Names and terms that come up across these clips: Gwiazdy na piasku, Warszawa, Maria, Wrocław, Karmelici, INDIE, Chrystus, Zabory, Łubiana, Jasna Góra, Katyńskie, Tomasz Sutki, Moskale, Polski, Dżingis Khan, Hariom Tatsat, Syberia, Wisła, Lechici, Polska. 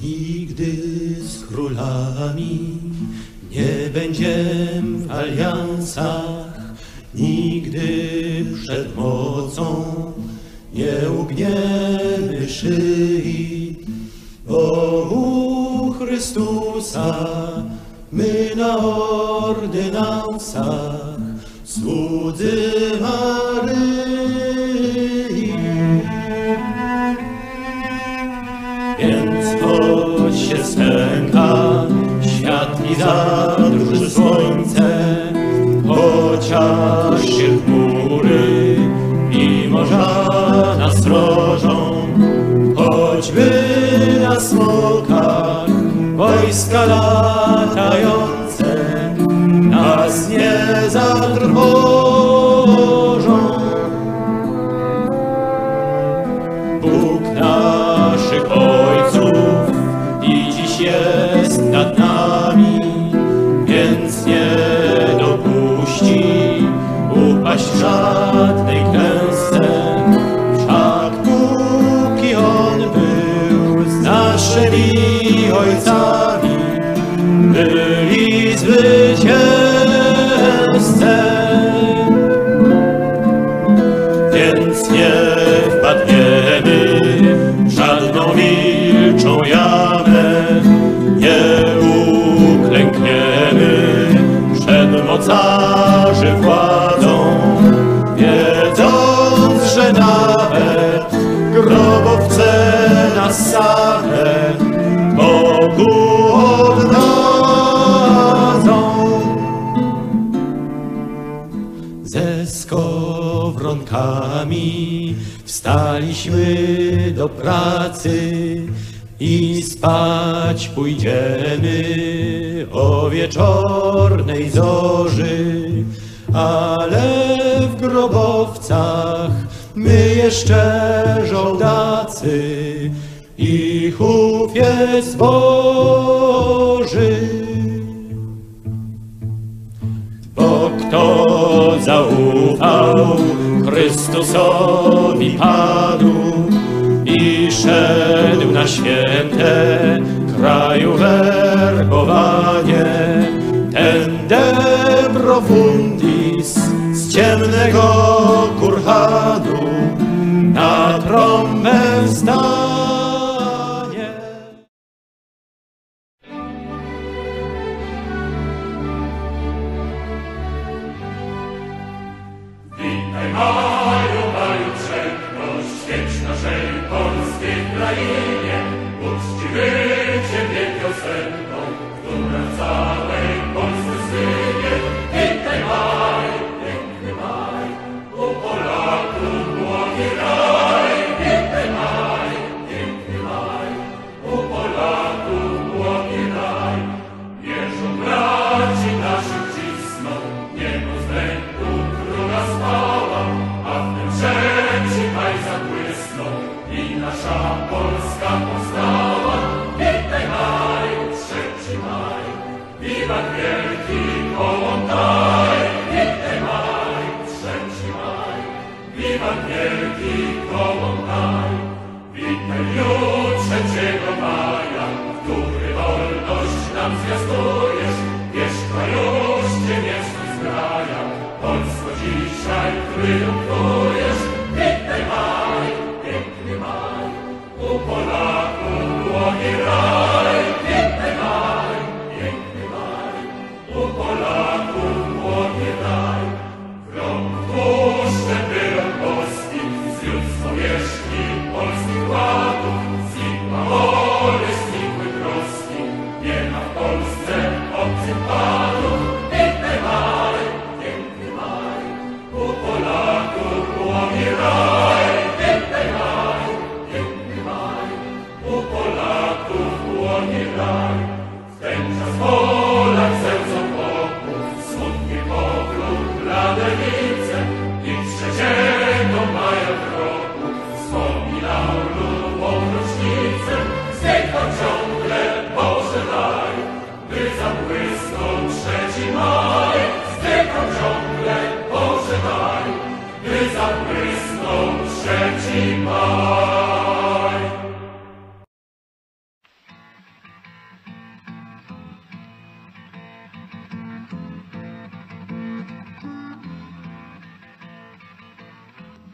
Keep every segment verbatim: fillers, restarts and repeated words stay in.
Nigdy z królami nie będziemy w aliansach, nigdy przed mocą nie ugniemy szyi, bo u Chrystusa my na ordynansach, słudzy Maryi. Więc choć się stęka świat i zadrży słońce, chociaż się chmury i morza nas rożą, choćby na smokach wojska latające nas nie zatrwożą. Bóg naszych ojców i dziś jest nad nami, więc nie dopuści upaść w żadnej klęsce. Wszak póki On był z naszymi ojcami, byli zwycięzcy. Więc nie wpadniemy w żadną wilczą jamę, nie uklękniemy przed mocarzy władzą, wiedząc, że nawet grobowce nas same Bogu oddadzą. Ze skowronkami wstaliśmy do pracy i spać pójdziemy o wieczornej zorzy, ale w grobowcach my jeszcze żołdacy i chów jest Boży. Bo kto zaufał Chrystusowi Panu i szedł na święte kraju werbowanie, ten de profundis z ciemnego kurhanu na trąbę wstał.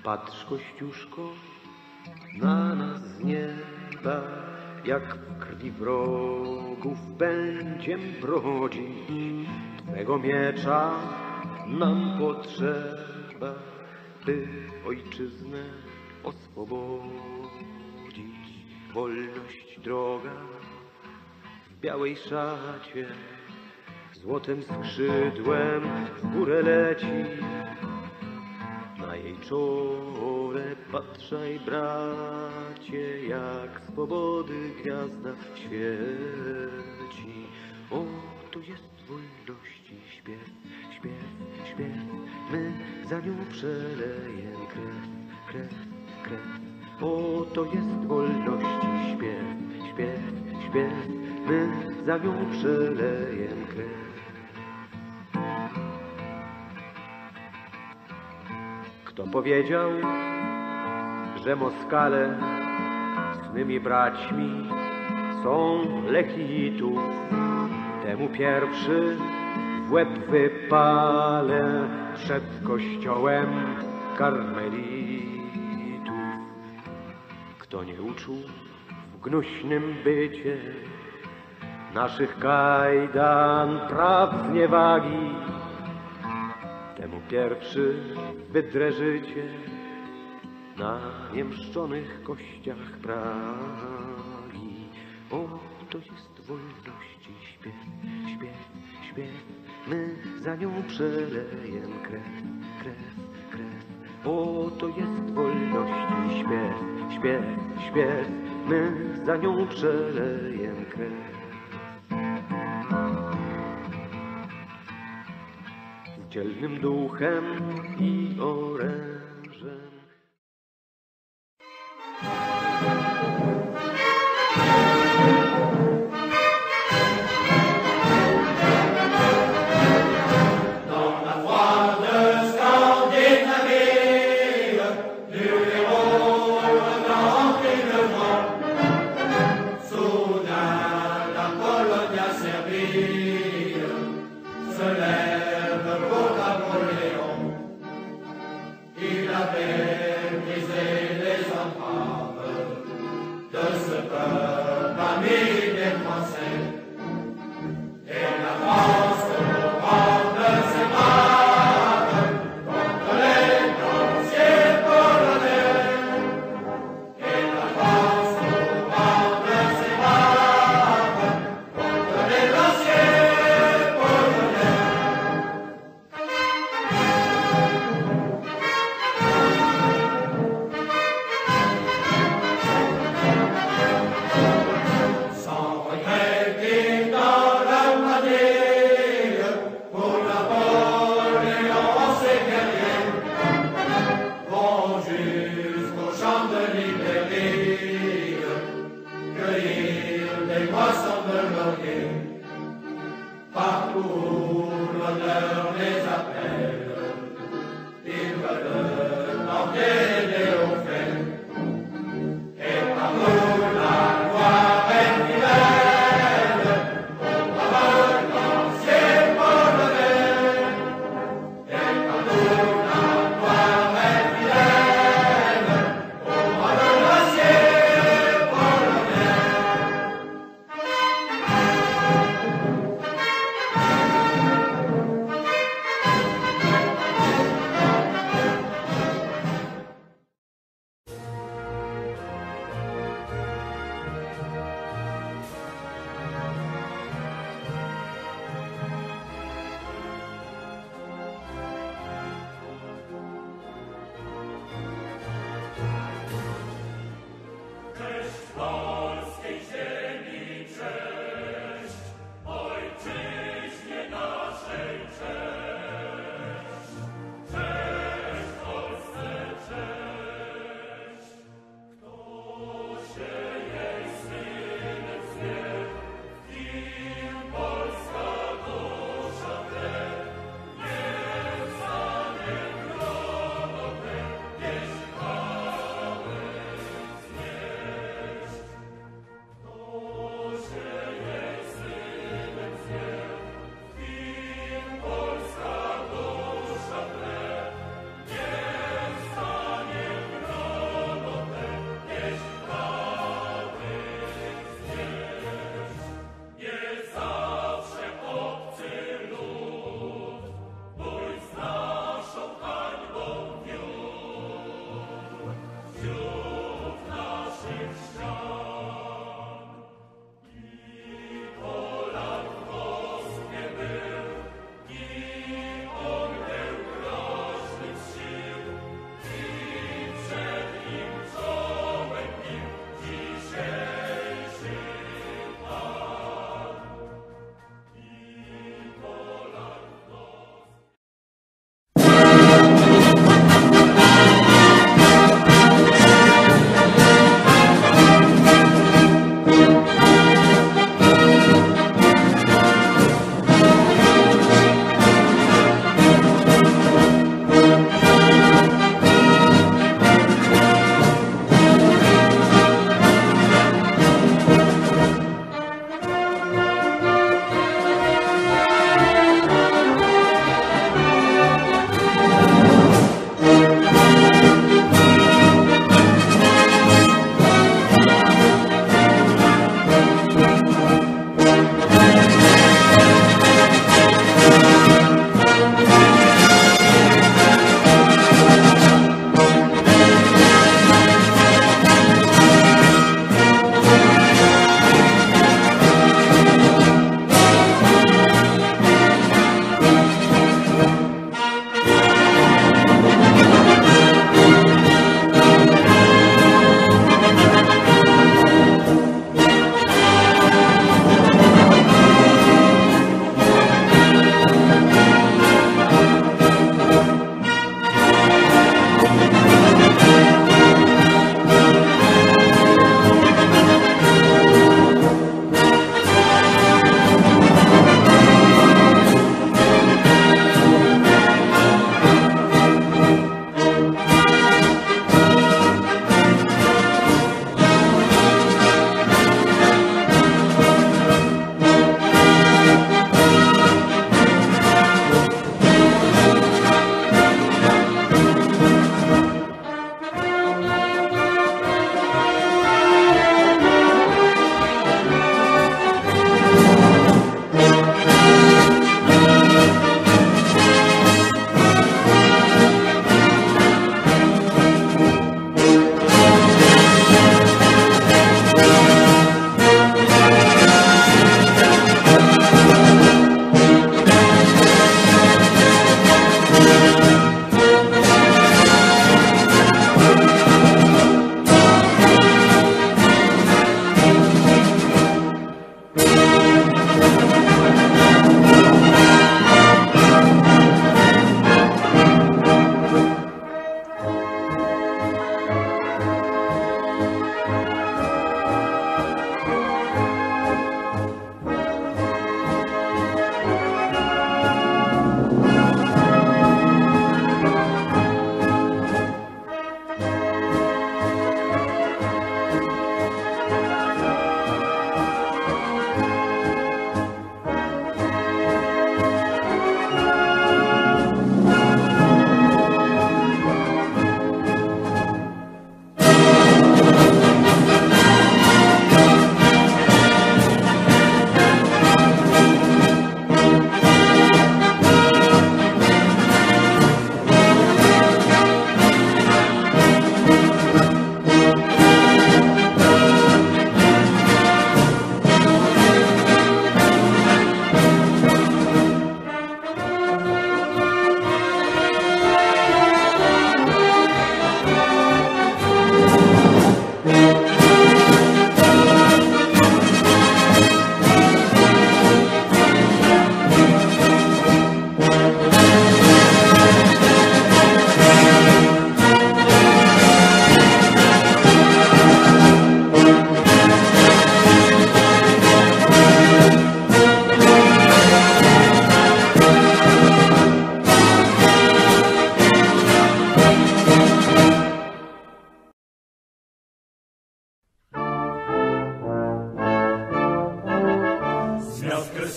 Patrz, Kościuszko, na nas z nieba, jak krwi wrogów będziem brodzić. Twego miecza nam potrzeba, by ojczyznę oswobodzić. Wolność droga w białej szacie, złotym skrzydłem w górę leci. Na jej czole patrzaj, bracie, jak swobody gwiazda świeci. O, tu jest wolności śpiew, śpiew, śpiew. My za nią przelejem krew, krew, krew. O, to jest wolności śpiew, śpiew, śpiew. My za nią przelejem krew. Kto powiedział, że Moskale swymi braćmi są Lechitów, temu pierwszy w łeb wypalę przed kościołem karmelitów. Kto nie uczuł w gnuśnym bycie naszych kajdan praw zniewagi, temu pierwszy wydrę życie na niemszczonych kościach Pragi. O, to jest wolności śpiew, śpiew, śpiew. My za nią przelejem krew, krew, krew. O, to jest wolności śpiew, śpiew, śpiew. My za nią przelejem krew. Dzielnym duchem i orężem. Amen.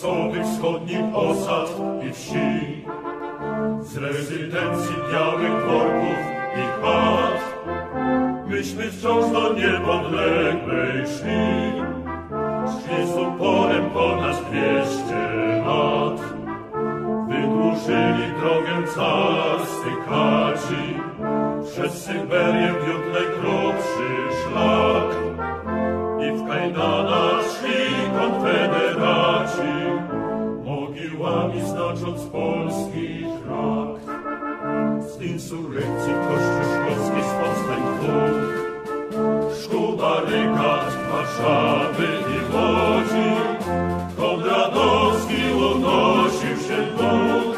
wesołych wschodnich osad i wsi, z rezydencji białych dworków i chat. Myśmy wciąż do niepodległej szli, szli z uporem ponad dwieście lat. Wydłużyli drogę carscy kaci, przez Syberię wiódł najkrótszy szlak. I w kajdanach szli konfederaci, mogiłami znacząc polski trakt. Z insurrekcji kościół szkocki z powstań dwóch, szkół, barykad, Warszawy i Łodzi, Konradowski unosił się duch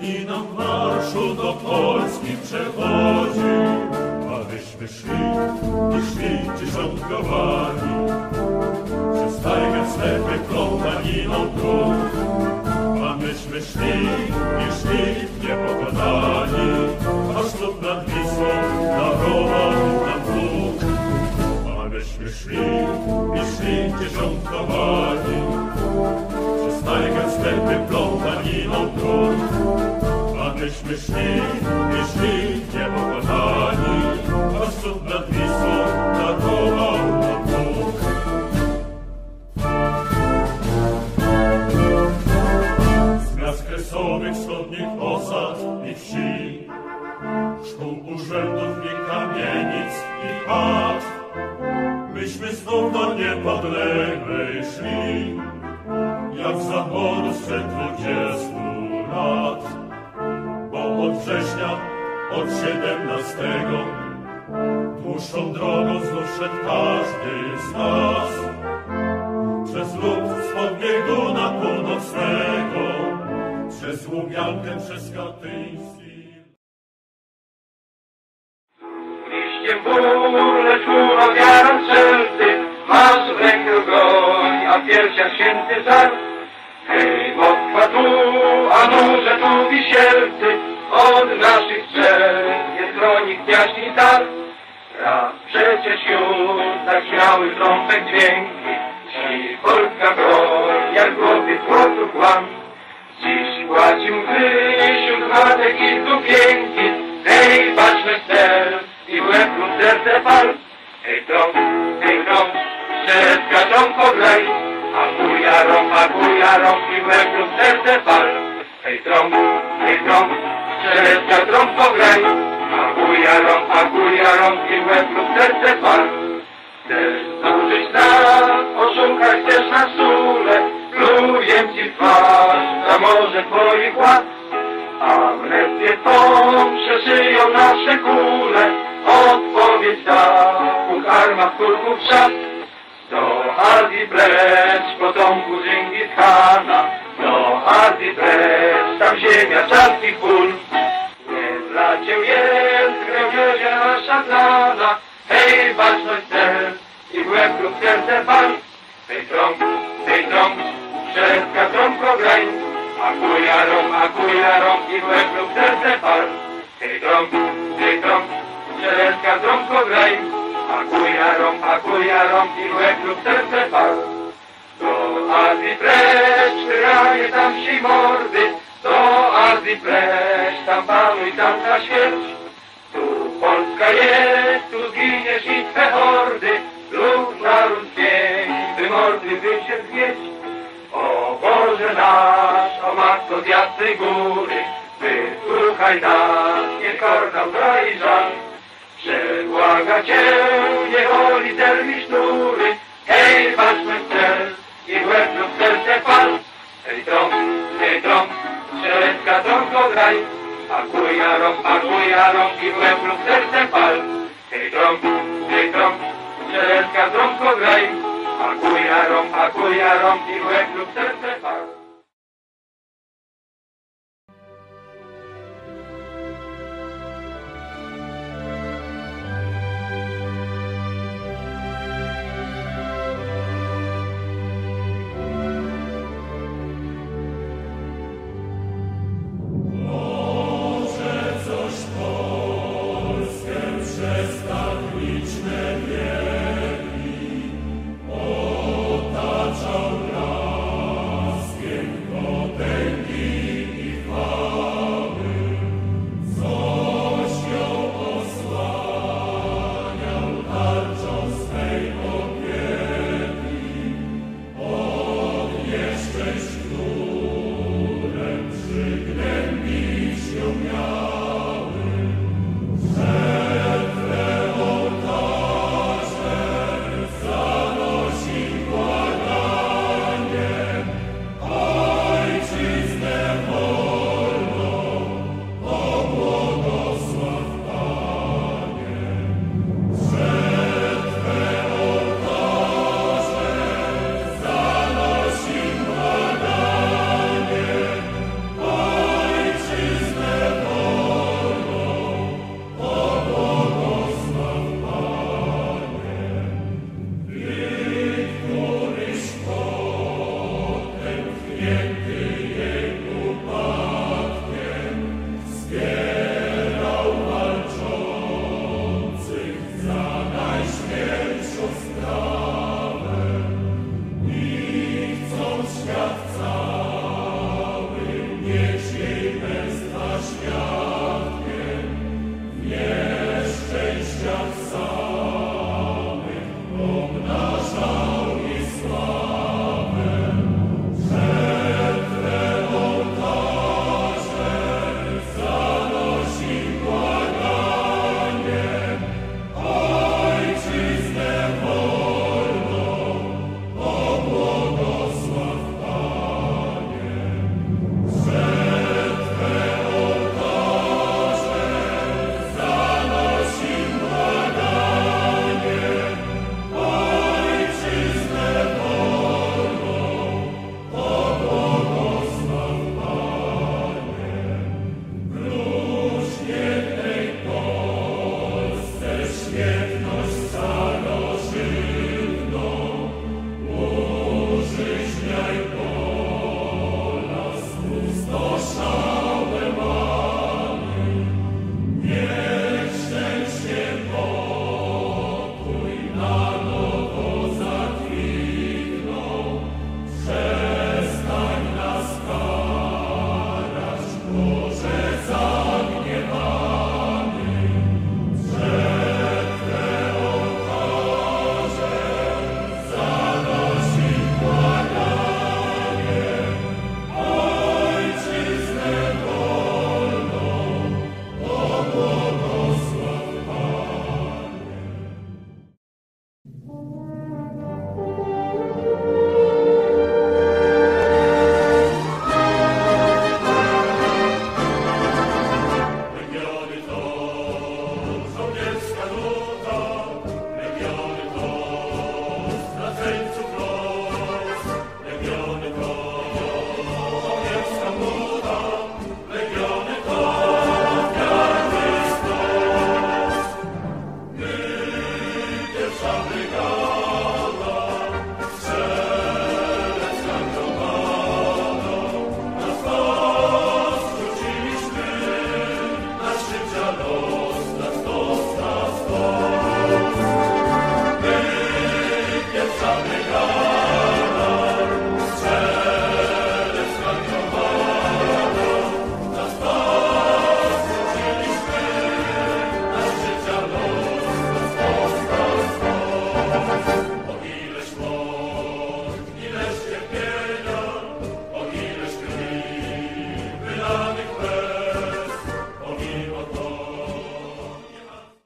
i nam w marszu do Polski przewodził. A myśmy szli i szli dziesiątkowani, przez tajgę, stepy, plątaniną dróg. A myśmy szli i szli niepokonani, aż lub nad Wisłą darował nam Bóg. A myśmy szli i szli dziesiątkowani, przez tajgę, stepy, plątaniną dróg. A myśmy szli i szli niepokonani, aż lub nad Wisłą darował nam Bóg. Kresowych wschodnich osad i wsi, szkół, urzędów i kamienic i chat. Myśmy znów do niepodległej szli, jak z zaboru sprzed dwudziestu lat. Bo od września, od siedemnastego, dłuższą drogą znów szedł każdy z nas. Przez lud spod bieguna północnego, przez Łubiankę, przez Katyńskie. Liście bór, lecz góra wiarą sercy, masz w rękę broń, a w piersiach święty żar. Hej, Moskwa tu, a nurze tu Wisielcy, od naszych strzel jest chronik jaśni tar. Raz przecież już tak śmiały trąbek dźwięki, dziś polska broń, jak głowy złotu kłam. Dziś płaci mgły, wśród matek i sukienki. Hej, patrzmy w serc i w łeb lub serce pal. Hej, dom, hej, dom, przez każdą pograj. A buja rąb, a buja rąb i w łeb lub serce pal. Hej, dom, hej, dom, przez każdą pograj. A buja rąb, a buja rąb i w łeb lub serce pal. Chcesz zużyć nas, oszukać też na szule. Pluję ci w twarz, za morze twoich ład. Amnestię twą przeszyją nasze kule. Odpowiedź da, u karmach kurków szat. Do Azji precz, potomku Dżingis Khana. Do Azji precz, tam ziemia czarskich pól. Nie dla cię jest, grę nasza plana. Hej, baczność serc i w łeb lub serce pan. Hej, trąb, hej, trąb. Wszystka trąbko graj, a kuja rąb, a kuja rąb i w łeb lub serce pal. Hej trąb, hej trąb, wszystka trąbko graj, a kuja rąb, a kuja rąb i w łeb lub serce pal. Do Azji precz, wyraje tam wsi mordy, do Azji precz, tam panuj, tam ta świeć. Tu Polska jest, tu zginiesz i twe hordy, lub naród pięć, ty mordy by się zgnieść. O Boże nasz, o Matko z Jasnej Góry, wysłuchaj nas, niech kordał i żal. Przebłaga Cię, nie woli dermi sznury, hej, patrzmy w cel i w łeb lub serce pal. Hej, trąb, hej, trąb, szerecka trąbko graj, a kuja rąb, a kuja rąb i w łeb lub serce pal. Hej, trąb, hej, trąb, szerecka trąbko graj, a kuja rąb, a kuja rąb i w łeb lub serce pal.